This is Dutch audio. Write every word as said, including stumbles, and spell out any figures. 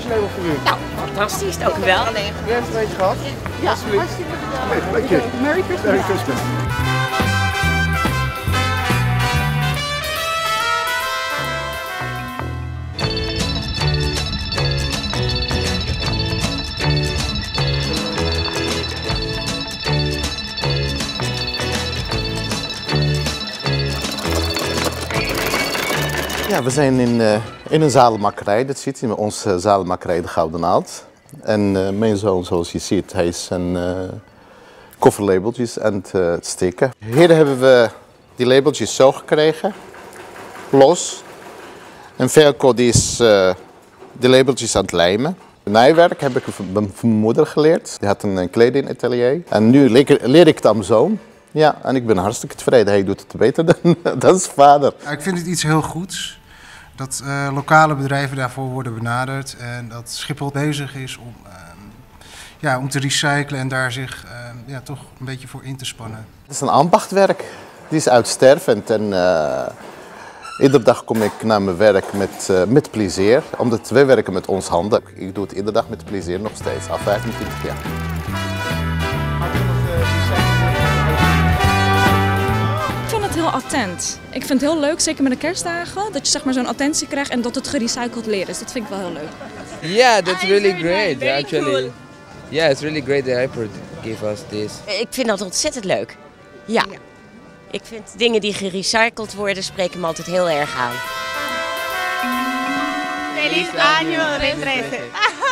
stagelabel voor u. Nou, fantastisch, dank u wel. U heeft het een beetje gehad? Ja, absoluut. Hartstikke bedankt. Dank je. Merry Christmas. Merry Christmas. Ja, we zijn in, uh, in een zalenmakerij, dat ziet u, onze uh, zalenmakerij de Gouden Naald. En uh, mijn zoon, zoals je ziet, hij is een uh, kofferlabeltjes aan het uh, steken. Hier hebben we die labeltjes zo gekregen, los. En Velko die is uh, de labeltjes aan het lijmen. Nijwerk heb ik van mijn moeder geleerd, die had een, een kledingatelier. En nu leer, leer ik het aan mijn zoon. Ja, en ik ben hartstikke tevreden. Hij doet het beter dan, dan zijn vader. Ik vind het iets heel goeds dat uh, lokale bedrijven daarvoor worden benaderd en dat Schiphol bezig is om, uh, ja, om te recyclen en daar zich uh, ja, toch een beetje voor in te spannen. Het is een ambachtwerk. Die is uitstervend en uh, iedere dag kom ik naar mijn werk met, uh, met plezier, omdat wij werken met ons handen. Ik doe het iedere dag met plezier nog steeds, al vijfentwintig jaar. Heel attent. Ik vind het heel leuk, zeker met de kerstdagen, dat je zeg maar zo'n attentie krijgt en dat het gerecycled leren is. Dat vind ik wel heel leuk. Yeah, that's really great, actually. Yeah, it's really great that Airport gave us this. Ik vind dat ontzettend leuk. Ja. Ik vind dingen die gerecycled worden spreken me altijd heel erg aan. Feliz año,